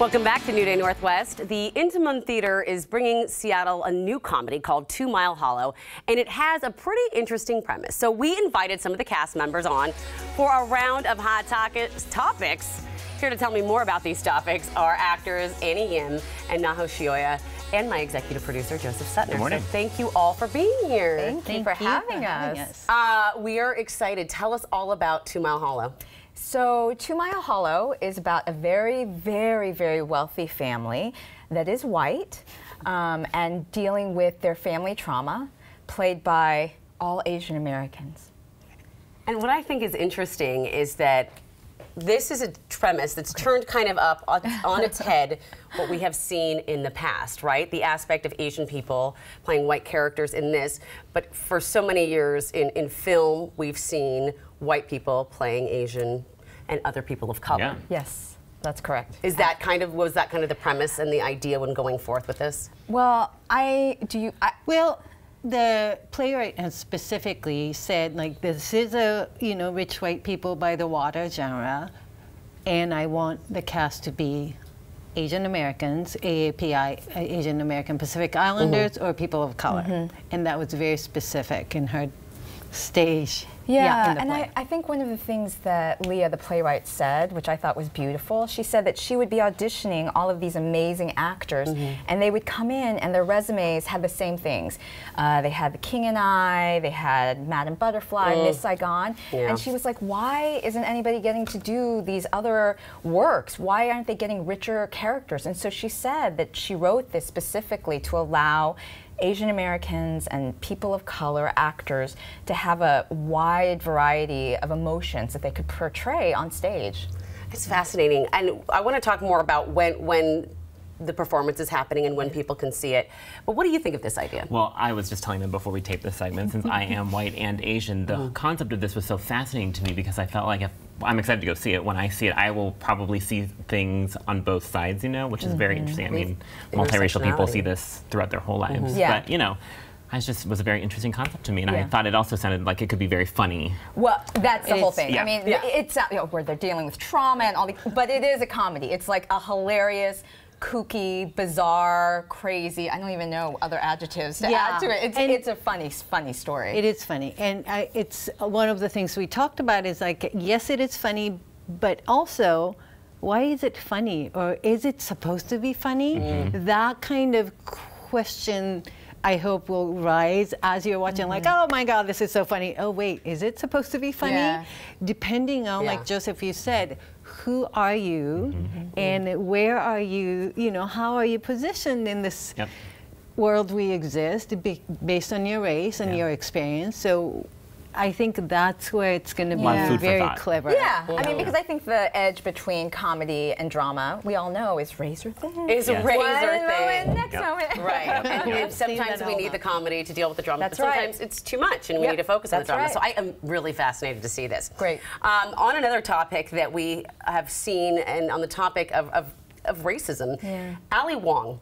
Welcome back to New Day Northwest. The Intiman Theater is bringing Seattle a new comedy called 2 Mile Hollow, and it has a pretty interesting premise. So we invited some of the cast members on for a round of hot topics. Here to tell me more about these topics are actors Annie Yim and Naho Shioya and my executive producer, Joseph Suttner. Good morning. So thank you all for being here. Thank you for having us. We are excited. Tell us all about 2 Mile Hollow. So 2 Mile Hollow is about a very, very, very wealthy family that is white and dealing with their family trauma, played by all Asian Americans. And what I think is interesting is that this is a premise that's turned kind of up on its head what we have seen in the past, right? The aspect of Asian people playing white characters in this, but for so many years in film, we've seen white people playing Asian and other people of color. Yeah. Yes, that's correct. Is that kind of, was that kind of the premise and the idea when going forth with this? Well, the playwright has specifically said, like, this is a, you know, rich white people by the water genre, and I want the cast to be Asian Americans, AAPI, Asian American Pacific Islanders, or people of color. And that was very specific in her stage. Yeah, and I think one of the things that Leah, the playwright, said, which I thought was beautiful, she said that she would be auditioning all of these amazing actors, and they would come in and their resumes had the same things. They had The King and I, they had Madam Butterfly, Miss Saigon, and she was like, why isn't anybody getting to do these other works? Why aren't they getting richer characters? And so she said that she wrote this specifically to allow Asian Americans and people of color actors to have a wide variety of emotions that they could portray on stage. It's fascinating, and I want to talk more about when the performance is happening and when people can see it. But what do you think of this idea? Well, I was just telling them before we taped this segment, since I am white and Asian, the concept of this was so fascinating to me because I felt like if I'm excited to go see it. When I see it, I will probably see things on both sides, you know, which is very interesting. I mean, multiracial people see this throughout their whole lives, but you know, it just was a very interesting concept to me, and I thought it also sounded like it could be very funny. Well, that's the whole thing. Yeah. I mean, it's not, you know, where they're dealing with trauma and all the, but it is a comedy. It's like a hilarious, kooky, bizarre, crazy. I don't even know other adjectives to add to it. It's a funny, funny story. It is funny, and it's one of the things we talked about is like, yes, it is funny, but also, why is it funny, or is it supposed to be funny? That kind of question, I hope, will rise as you're watching, like, oh my God, this is so funny. Oh wait, is it supposed to be funny? Depending on, like Joseph, you said, who are you and where are you, you know, how are you positioned in this world we exist, based on your race and your experience. So I think that's where it's going to be very clever. Yeah, I mean, because I think the edge between comedy and drama, we all know, is razor thin. Is razor thin. Next moment. Right. And sometimes we need the comedy to deal with the drama, but sometimes it's too much, and we need to focus on the drama. So I am really fascinated to see this. Great. On another topic that we have seen, and on the topic of racism, Ali Wong.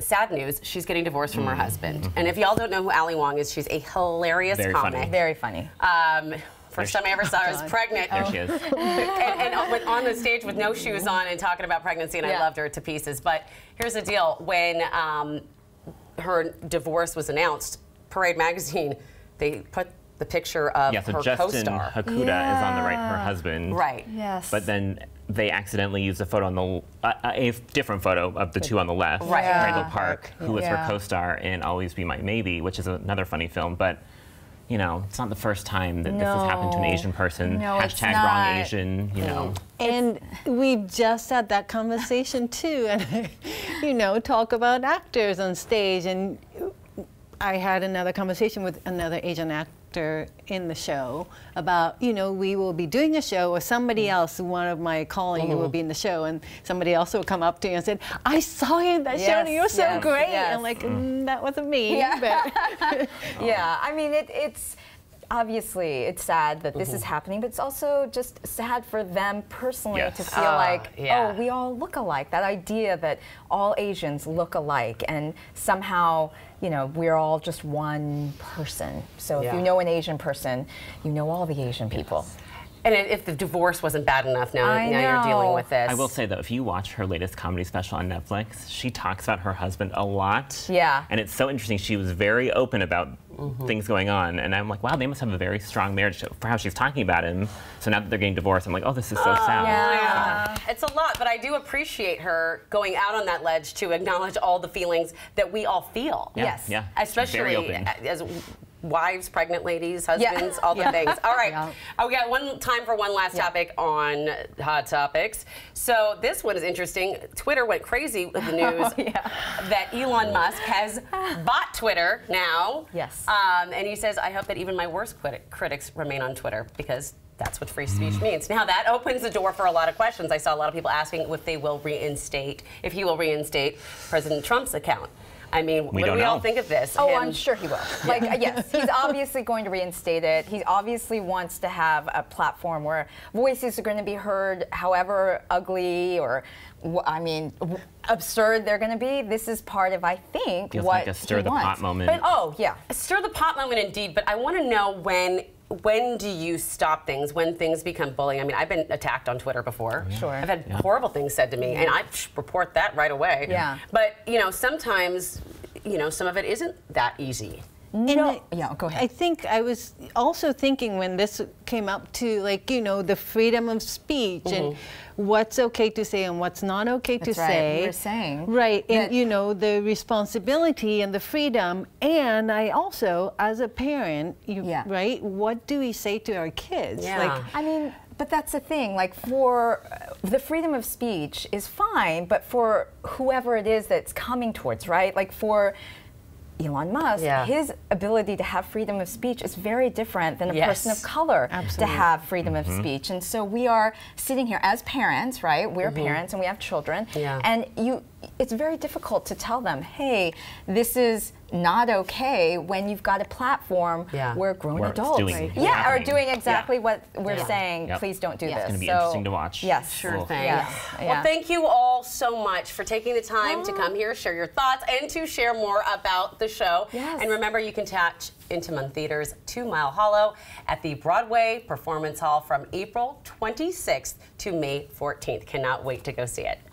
Sad news, she's getting divorced from her husband. And if y'all don't know who Ali Wong is, she's a hilarious comic. Very funny. First time I ever saw her, I was pregnant. There she is. and on the stage with no shoes on and talking about pregnancy, and I loved her to pieces. But here's the deal. When her divorce was announced, Parade Magazine, they put the picture of her co-star. Justin Hakuda is on the right, her husband. Right. Yes. But then they accidentally used a photo on the a different photo of the two on the left, Michael Park, who was her co-star in Always Be My Maybe, which is another funny film. But you know, it's not the first time that this has happened to an Asian person. No, # wrong Asian. You know, and we just had that conversation too, and you know, talk about actors on stage. And I had another conversation with another Asian actor in the show about, you know, we will be doing a show, or somebody else, one of my colleagues will be in the show, and somebody else will come up to you and said, I saw you in that show, and you're so great. I'm like, that wasn't me. But I mean, it's obviously, it's sad that this is happening, but it's also just sad for them personally to feel like, oh, we all look alike. That idea that all Asians look alike, and somehow, you know, we're all just one person. So if you know an Asian person, you know all the Asian people. And if the divorce wasn't bad enough, now you're dealing with this. I will say, though, if you watch her latest comedy special on Netflix, she talks about her husband a lot. Yeah. And it's so interesting. She was very open about things going on. And I'm like, wow, they must have a very strong marriage for how she's talking about him. So now that they're getting divorced, I'm like, oh, this is so sad. Yeah. It's a lot, but I do appreciate her going out on that ledge to acknowledge all the feelings that we all feel. Yeah. Yes. Yeah. Especially as wives, pregnant ladies, husbands, all the things. All right. We got time for one last topic on Hot Topics. So this one is interesting. Twitter went crazy with the news that Elon Musk has bought Twitter now. Yes. And he says, I hope that even my worst critics remain on Twitter, because that's what free speech means. Now that opens the door for a lot of questions. I saw a lot of people asking if they will reinstate, if he will reinstate President Trump's account. I mean, what do we all think of this? Oh, I'm sure he will. Like, yes, he's obviously going to reinstate it. He obviously wants to have a platform where voices are going to be heard, however ugly or, I mean, absurd they're going to be. This is part of, I think, like a stir the pot moment. But, a stir the pot moment indeed. But I want to know when do you stop things, when things become bullying? I mean, I've been attacked on Twitter before. Sure. I've had horrible things said to me, and I report that right away. Yeah. But, you know, sometimes, you know, some of it isn't that easy. No. Yeah, go ahead. I think I was also thinking when this came up to, like, you know, the freedom of speech and what's okay to say and what's not okay to say. You're saying. Right. And, you know, the responsibility and the freedom. And I also, as a parent, right, what do we say to our kids? Yeah. Like, I mean, but that's the thing, like, for the freedom of speech is fine, but for whoever it is that's coming towards, right, like for Elon Musk, his ability to have freedom of speech is very different than a person of color to have freedom of speech. And so we are sitting here as parents, right? We're parents and we have children. Yeah. And it's very difficult to tell them, hey, this is not okay when you've got a platform where grown adults are doing exactly what we're saying. Please don't do this. It's going to be interesting to watch. Yes. Sure thing. Well, thank you all so much for taking the time to come here, share your thoughts, and to share more about the show. Yes. And remember, you can catch Intiman Theater's 2 Mile Hollow at the Broadway Performance Hall from April 26th to May 14th. Cannot wait to go see it.